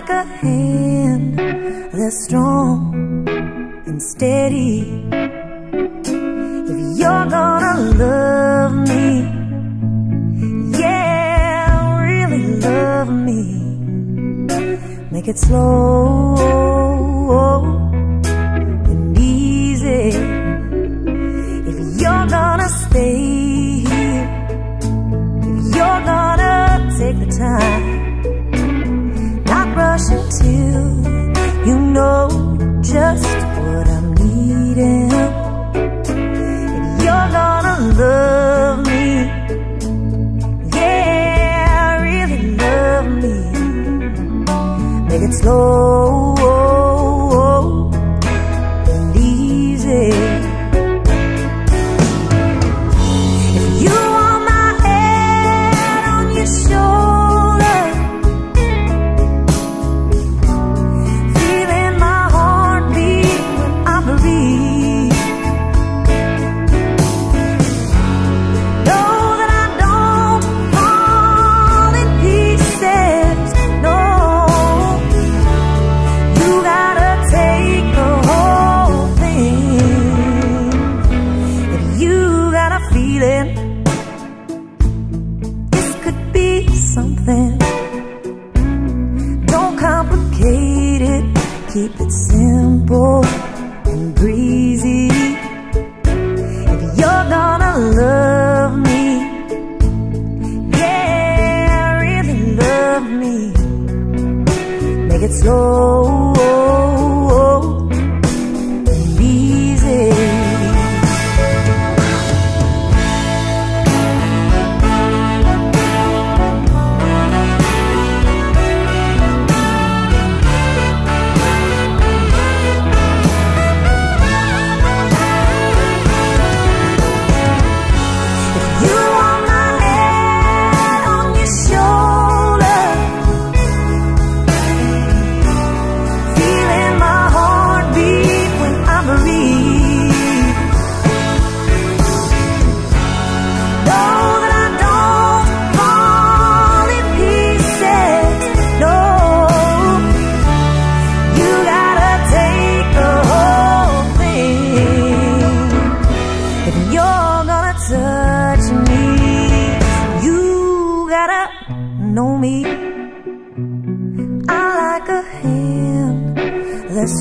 like a hand that's strong and steady. If you're gonna love me, yeah, really love me, make it slow and easy. If you're gonna stay here, if you're gonna take the time, not rush until you know just what I'm needing. You're gonna love me, yeah, really love me, make it slow and easy. If you want my head on your shoulder, feeling my heartbeat when I breathe, keep it simple and breezy. If you're gonna love me, yeah, really love me, make it slow and easy.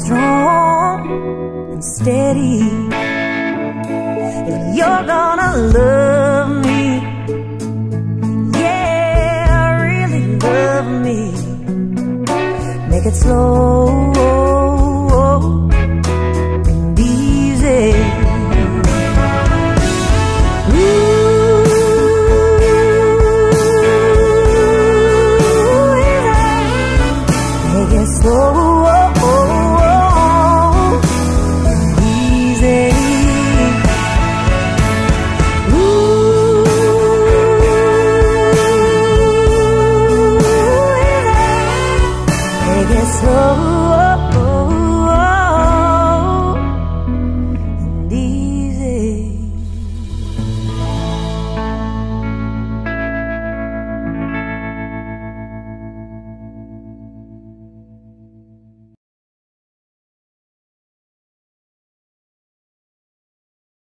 Strong and steady. If you're gonna love me, yeah, really love me, make it slow and easy. Ooh, make it slow. Slow up.